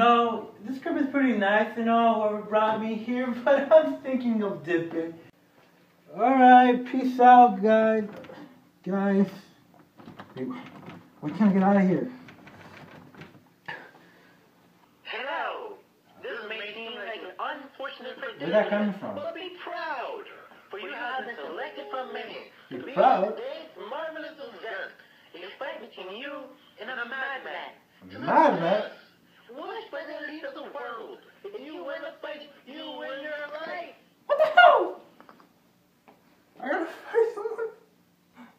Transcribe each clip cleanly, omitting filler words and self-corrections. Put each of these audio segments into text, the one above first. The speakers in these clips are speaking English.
know, this crib is pretty nice and all, whoever brought me here, but I'm thinking of dipping. Alright, peace out, guys. Guys. We can't get out of here. Hello. This may seem like an unfortunate prediction. Where's that coming from? But be proud, for you have been selected from many. You're to proud? Be today's marvelous event. In a fight between you and a madman. A madman? Watched by the lead of the world. If you win a fight, you win your life. What the hell? I gotta fight someone.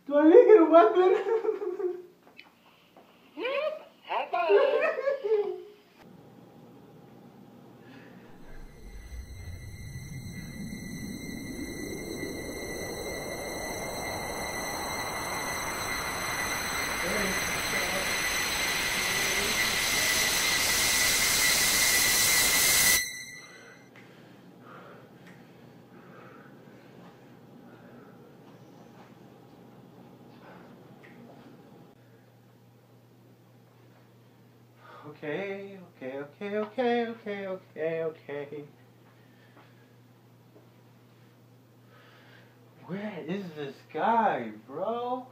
Do I need to get a weapon? Yep. High five. Okay. Where is this guy, bro?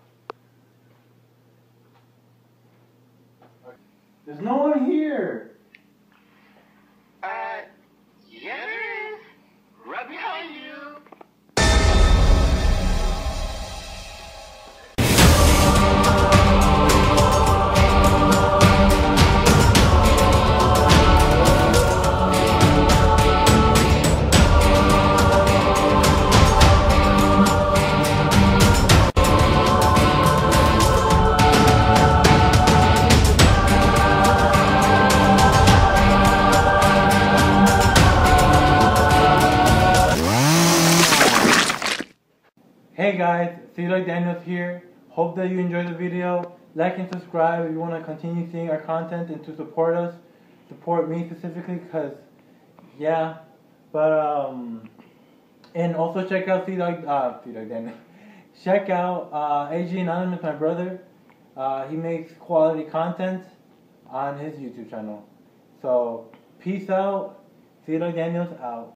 There's no one here. Yeah, there is. Right behind you. Hey guys, C-Dog Daniels here. Hope that you enjoyed the video. Like and subscribe if you want to continue seeing our content and to support us. Support me specifically because, yeah. But, and also check out C-Dog Daniels. Check out AG Anonymous, my brother. He makes quality content on his YouTube channel. So, peace out. C-Dog Daniels out.